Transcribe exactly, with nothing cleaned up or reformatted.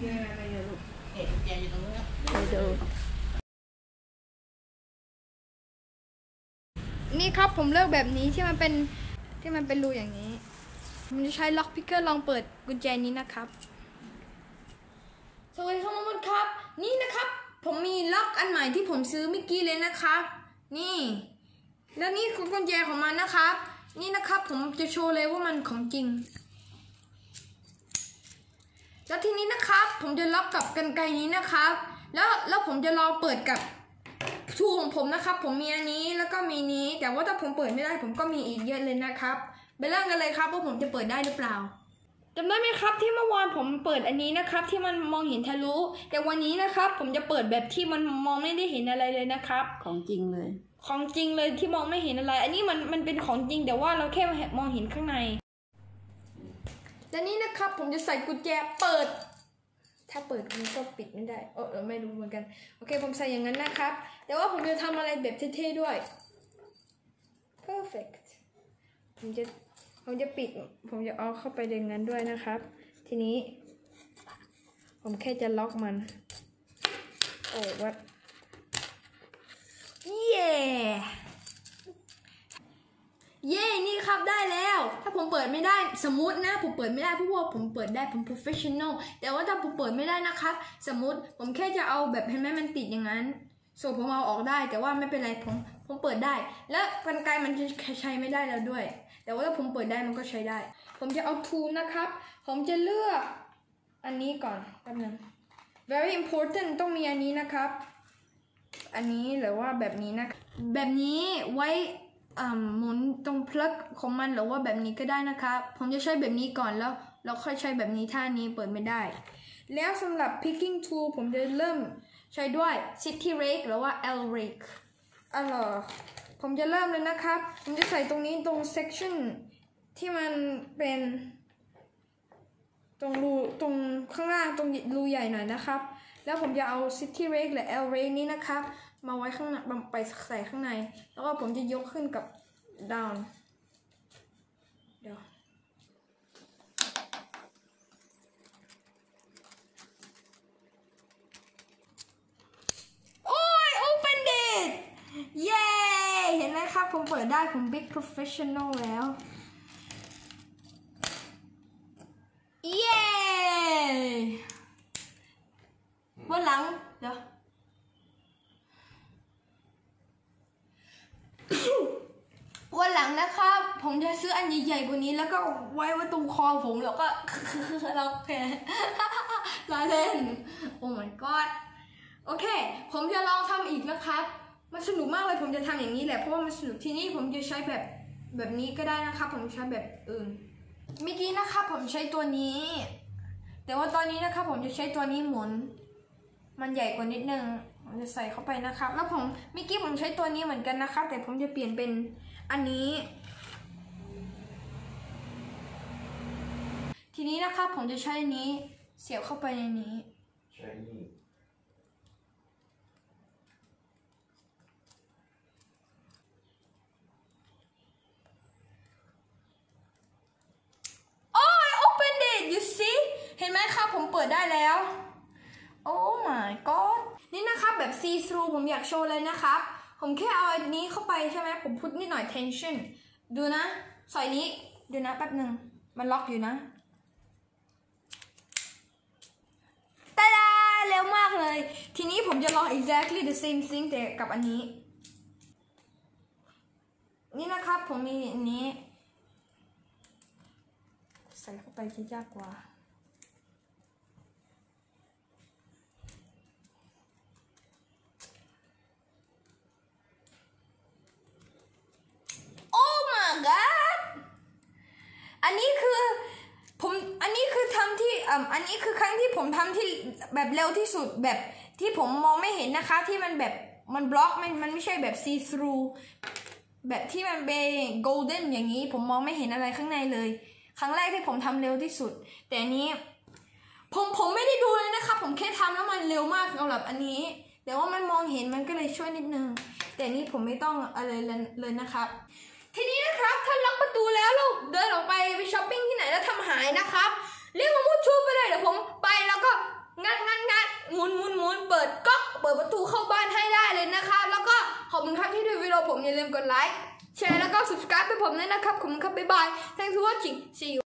แกไปเยอะลูกเอ็ดแกอยู่ตรงนี้ครับไปดูนี่ครับผมเลือกแบบนี้ที่มันเป็นที่มันเป็นรูอย่างนี้ผมจะใช้ล็อกพิกเกอร์ลองเปิดกุญแจนี้นะครับสวัสดีครับทุกคนครับนี่นะครับผมมีล็อกอันใหม่ที่ผมซื้อเมื่อกี้เลยนะครับนี่แล้วนี่คือกุญแจของมันนะครับนี่นะครับผมจะโชว์เลยว่ามันของจริงแล้วทีนี้นะครับผมจะล็อกกับกรรไกรนี้นะครับแล้วแล้วผมจะลองเปิดกับทูของผมนะครับผมมีอันนี้แล้วก็มีนี้แต่ว่าถ้าผมเปิดไม่ได้ผมก็มีอีกเยอะเลยนะครับไปเริ่มกันเลยครับว่าผมจะเปิดได้หรือเปล่าจำได้ไหมครับที่เมื่อวานผมเปิดอันนี้นะครับที่มันมองเห็นทะลุแต่วันนี้นะครับผมจะเปิดแบบที่มันมองไม่ได้เห็นอะไรเลยนะครับของจริงเลยของจริงเลยที่มองไม่เห็นอะไรอันนี้มันมันเป็นของจริงแต่ว่าเราแค่มองเห็นข้างในและนี่นะครับผมจะใส่กุญแจเปิดถ้าเปิดมันก็ปิดไม่ได้เออไม่รู้เหมือนกันโอเคผมใส่อย่างนั้นนะครับแต่ว่าผมจะทำอะไรแบบเท่ๆด้วย perfect ผมจะผมจะปิดผมจะเอาเข้าไปในนั้นด้วยนะครับทีนี้ผมแค่จะล็อกมันโอ้วัดเย่เย่นี่ครับได้แล้วถ้าผมเปิดไม่ได้สมมตินะผมเปิดไม่ได้เพราะว่าผมเปิดได้ผม professional แต่ว่าถ้าผมเปิดไม่ได้นะครับสมมติผมแค่จะเอาแบบเห็นไหมมันติดอย่างนั้นส่วนผมเอาออกได้แต่ว่าไม่เป็นไรผมผมเปิดได้และกรรไกรมันใช้ไม่ได้แล้วด้วยแต่ว่าถ้าผมเปิดได้มันก็ใช้ได้ผมจะเอา tool นะครับผมจะเลือกอันนี้ก่อนแป๊บนึง very important ต้องมีอันนี้นะครับอันนี้หรือว่าแบบนี้นะแบบนี้ไว้หมุนตรงพลักของมันหรือว่าแบบนี้ก็ได้นะครับผมจะใช้แบบนี้ก่อนแล้วเราค่อยใช้แบบนี้ท่านี้เปิดไม่ได้แล้วสำหรับ picking tool ผมจะเริ่มใช้ด้วย city rake หรือว่า l rake อ๋อผมจะเริ่มเลยนะครับผมจะใส่ตรงนี้ตรง section ที่มันเป็นตรงรูตรงข้างล่างตรงรูใหญ่หน่อยนะครับแล้วผมจะเอา city rake หรือ l rake นี้นะครับมาไว้ข้างในไปใส่ข้างในแล้วก็ผมจะยกขึ้นกับ down เดี๋ยวโอ้ย open it เย้เห็นไหมครับผมเปิดได้ผม big professional แล้วเย้วันหลังเดี๋ยววันหลังนะครับผมจะซื้ออันใหญ่ๆกว่านี้แล้วก็ไว้ไว้ตรงคอผมแล้วก็เราแพ้เราเล่นโอ้ my god โอเคผมจะลองทำอีกนะครับมันสนุกมากเลยผมจะทำอย่างนี้แหละเพราะว่ามันสนุกที่นี่ผมจะใช้แบบแบบนี้ก็ได้นะครับผมใช้แบบอื่นเมื่อกี้นะครับผมใช้ตัวนี้แต่ว่าตอนนี้นะครับผมจะใช้ตัวนี้หมุนมันใหญ่กว่านิดนึงผมจะใส่เข้าไปนะครับแล้วผมเมื่อกี้ผมใช้ตัวนี้เหมือนกันนะครับแต่ผมจะเปลี่ยนเป็นอันนี้ทีนี้นะครับผมจะใช้นี้เสียบเข้าไปในนี้ใช่โอ้ย open it you see เห็นไหมครับผมเปิดได้แล้วโอ้ my god นี่นะครับแบบ see through ผมอยากโชว์เลยนะครับผมแค่เอาอันนี้เข้าไปใช่ไหมผมพุทนิดหน่อย tension ดูนะสอยนี้ดูนะแป๊บหนึ่งมันล็อกอยู่นะตาดาเร็วมากเลยทีนี้ผมจะลอง exactly the same thing แต่กับอันนี้นี่นะครับผมมีอันนี้ใส่เข้าไปจะยากกว่าอันนี้คือผมอันนี้คือทำที่อ่าอันนี้คือครั้งที่ผมทำที่แบบเร็วที่สุดแบบที่ผมมองไม่เห็นนะคะที่มันแบบมันบล็อกมันมันไม่ใช่แบบ see through แบบที่มันเป็น golden อย่างนี้ผมมองไม่เห็นอะไรข้างในเลยครั้งแรกที่ผมทำเร็วที่สุดแต่อันนี้ผมผมไม่ได้ดูเลยนะคะผมแค่ทำแล้วมันเร็วมากสำหรับอันนี้แต่ว่ามันมองเห็นมันก็เลยช่วยนิดนึงแต่นี้ผมไม่ต้องอะไรเลยนะครับทีนี้นะครับถ้าล็อกประตูแล้วเราเดินออกไปไปช้อปปิ้งที่ไหนแล้วทำหายนะครับเรียกมามุดชูไปเลยเดี๋ยวผมไปแล้วก็ บ้านให้ได้เลยนะครับแล้วก็ขอบคุณครับที่ดูวิดีโอผมอย่าลืมกดไลค์แชร์แล้วก็ subscribe ให้ผมด้วยนะครับขอบคุณครับบ๊ายบาย Thanks for watching see you